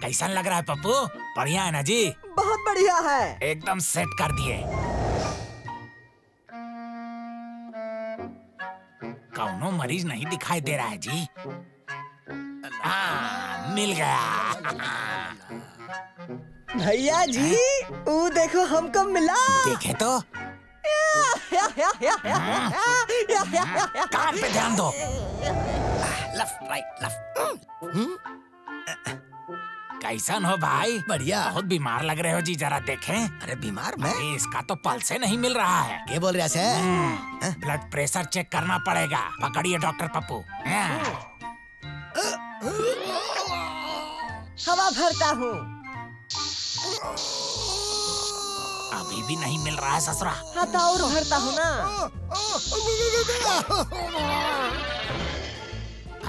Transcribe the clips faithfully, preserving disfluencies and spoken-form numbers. कैसा लग रहा है पप्पू? बढ़िया है ना जी? बहुत बढ़िया है, एकदम सेट कर दिए। कौनो मरीज नहीं दिखाई दे रहा है जी। हाँ, मिल गया। भैया जी वो देखो हमको मिला। देखे तो। कान पे ध्यान दो। Left right left. कैसन हो भाई? बढ़िया। बहुत बीमार लग रहे हो जी, जरा देखें। अरे बीमार मैं? इसका तो पल्स नहीं मिल रहा है। क्या बोल रहा है? ब्लड प्रेशर चेक करना पड़ेगा। पकड़िए डॉक्टर पप्पू। हवा भरता हूँ। अभी भी नहीं मिल रहा है ससुरा। हवा और भरता हूँ ना।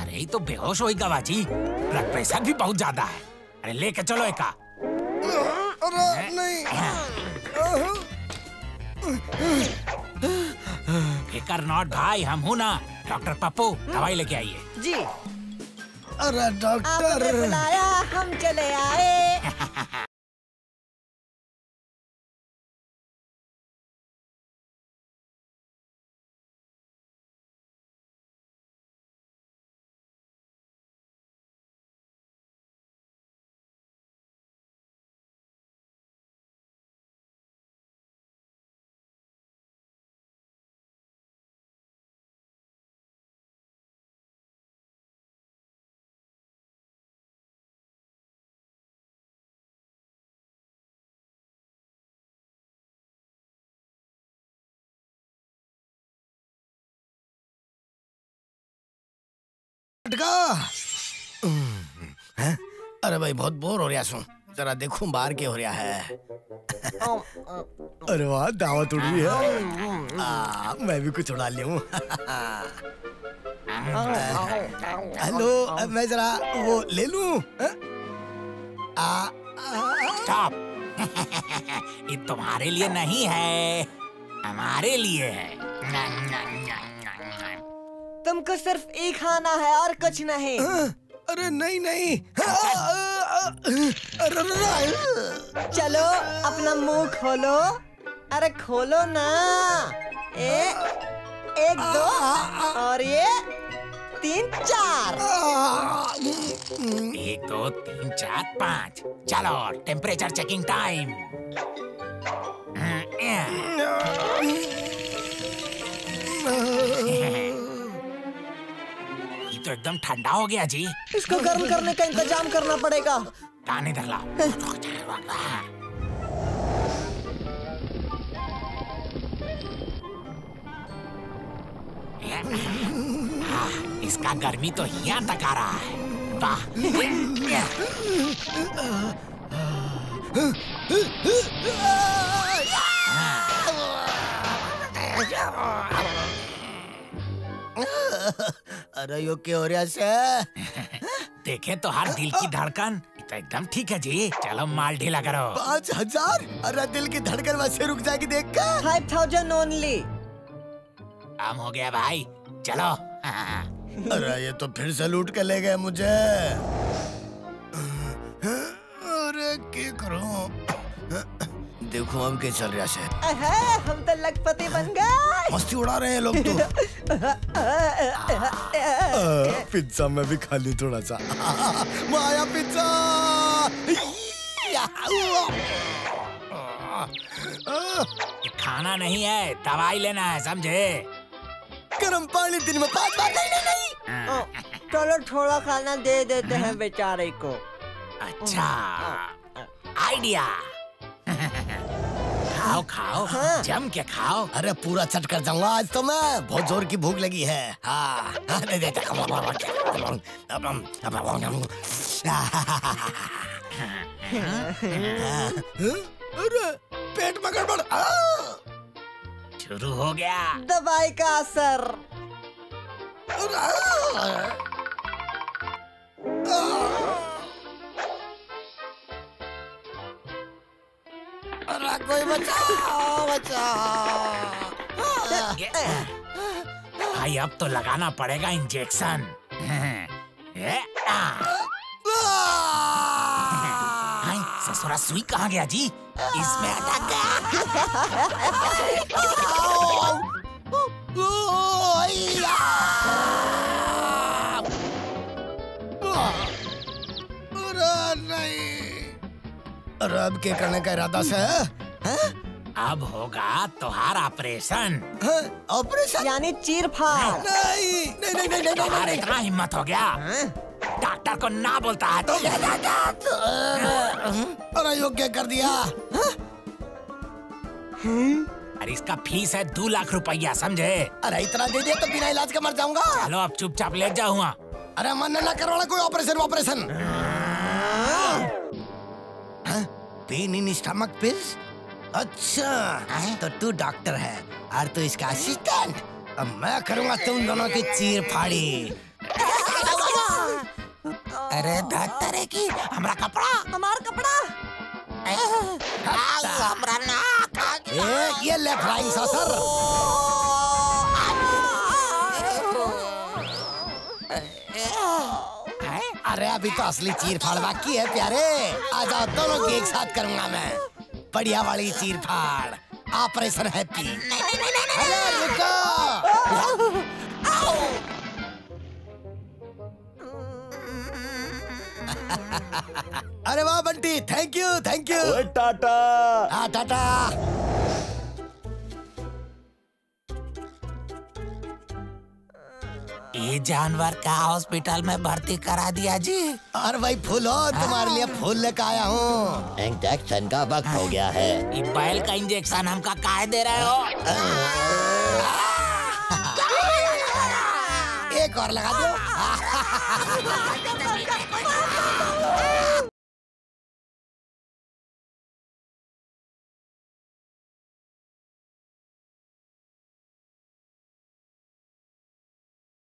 अरे तो बेहोश हो ही गवा जी। ब्लड प्रेशर भी बहुत ज्यादा है। अरे लेके चलो एका। अरे नहीं। फिकर नॉट भाई, हम हूँ ना। डॉक्टर पप्पू दवाई लेके आइए जी। अरे डॉक्टर आपने बुलाया, हम चले आए। अरे भाई बहुत बोर हो रहा सुन, जरा देखूं बाहर क्या हो रहा है। अरे वाह दावत उड़ रही है। आ, मैं भी कुछ उड़ा लूं। हेलो मैं जरा वो ले लूं। स्टॉप। ये तुम्हारे लिए नहीं है, हमारे लिए है। तुमको सिर्फ एक खाना है और कुछ नहीं। अरे नहीं नहीं। चलो अपना मुंह खोलो। अरे खोलो ना। ए, एक दो और ये तीन चार। एक दो तीन चार पाँच। चलो टेम्परेचर चेकिंग टाइम। तो एकदम ठंडा हो गया जी। इसको गर्म करने का इंतजाम करना पड़ेगा। कान इधर लाओ। इसका गर्मी तो यहाँ तक आ रहा है। वाह। अरे यो क्या हो रहा है? देखे तो हर दिल की धड़कन तो एकदम ठीक है जी। चलो माल ढीला करो। पाँच हजार? अरे दिल की धड़कन वैसे रुक जाएगी देखा। Five thousand only. काम हो गया भाई, चलो। अरे ये तो फिर से लूट के ले गए मुझे। अरे क्या करूं? देखो अब क्या चल रहा है। हम तो लखपति बन गए। मस्ती उड़ा रहे हैं लोग तो। पिज्जा मैं भी खा लूं थोड़ा सा। माया पिज्जा। खाना नहीं है, दवाई लेना है समझे। गर्म पानी दिन में पाँच बार। नहीं नहीं नहीं। चलो थोड़ा खाना दे देते हैं बेचारे को। अच्छा आइडिया। खाओ खाओ। हाँ। जम के खाओ। अरे पूरा चट कर जाऊंगा आज तो मैं। बहुत जोर की भूख लगी है। हाँ। दे दे। अरे पेट में गड़बड़ शुरू हो गया। दवाई का असर। अरे कोई बचाओ बचाओ। भाई अब तो लगाना पड़ेगा इंजेक्शन। ससुरा सुई कहाँ गया जी? इसमें अटक गया। अरे अब क्या करने का इरादा से है? अब होगा तोहार ऑपरेशन। ऑपरेशन यानी चीरफाड़? नहीं नहीं नहीं नहीं नहीं नहीं इतना हिम्मत हो गया डॉक्टर को ना बोलता है तो? अरे योग्य कर दिया। अरे इसका फीस है दो लाख रुपया समझे। अरे इतना दे दिया तो बिना इलाज के मर जाऊंगा। चलो अब चुपचाप ले जाऊंगा। अरे मन ना करवाना कोई operation operation. Pain in stomach pills? अच्छा है? तो तू डॉक्टर है और तू इसका असिस्टेंट। अब मैं करूँगा तुम दोनों की चीर फाड़ी। अरे डॉक्टर है की हमारा कपड़ा हमारा कपड़ा हमारा नाक ये ले फ्राई ससुर। अरे अभी तो असली चीर फाड़ बाकी है प्यारे। आ जाओ दोनों की एक साथ करूँगा मैं बढ़िया वाली चीर फाड़। Operation happy. अरे रुको। अरे वाह Bunty thank you thank you. ओए टाटा। हाँ टाटा। ये जानवर का हॉस्पिटल में भर्ती करा दिया जी। और भाई फूलो तुम्हारे लिए फूल लेकर आया हूँ। इंजेक्शन का वक्त हो गया है। ये बैल का इंजेक्शन हमका काहे दे रहे हो? एक और लगा दो।